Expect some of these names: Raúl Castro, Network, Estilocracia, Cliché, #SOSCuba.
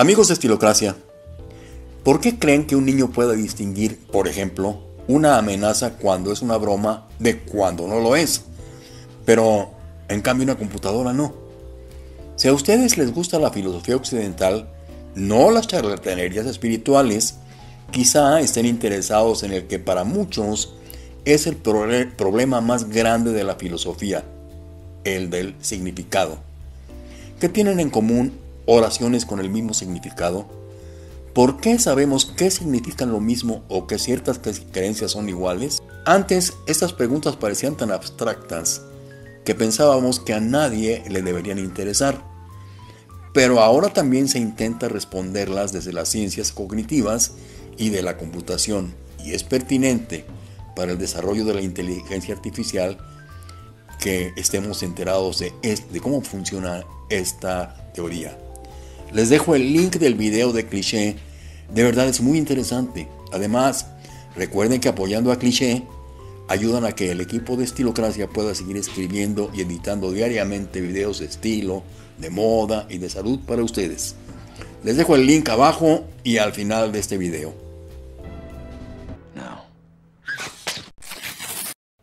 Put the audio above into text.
Amigos de Estilocracia, ¿por qué creen que un niño pueda distinguir, por ejemplo, una amenaza cuando es una broma de cuando no lo es? Pero, en cambio, una computadora no. Si a ustedes les gusta la filosofía occidental, no las charlatanerías espirituales, quizá estén interesados en el que para muchos es el problema más grande de la filosofía, el del significado. ¿Qué tienen en común oraciones con el mismo significado? ¿Por qué sabemos qué significan lo mismo o que ciertas creencias son iguales? Antes, estas preguntas parecían tan abstractas que pensábamos que a nadie le deberían interesar. Pero ahora también se intenta responderlas desde las ciencias cognitivas y de la computación, y es pertinente para el desarrollo de la inteligencia artificial que estemos enterados de cómo funciona esta teoría. Les dejo el link del video de Cliché, de verdad es muy interesante. Además, recuerden que apoyando a Cliché, ayudan a que el equipo de Estilocracia pueda seguir escribiendo y editando diariamente videos de estilo, de moda y de salud para ustedes. Les dejo el link abajo y al final de este video.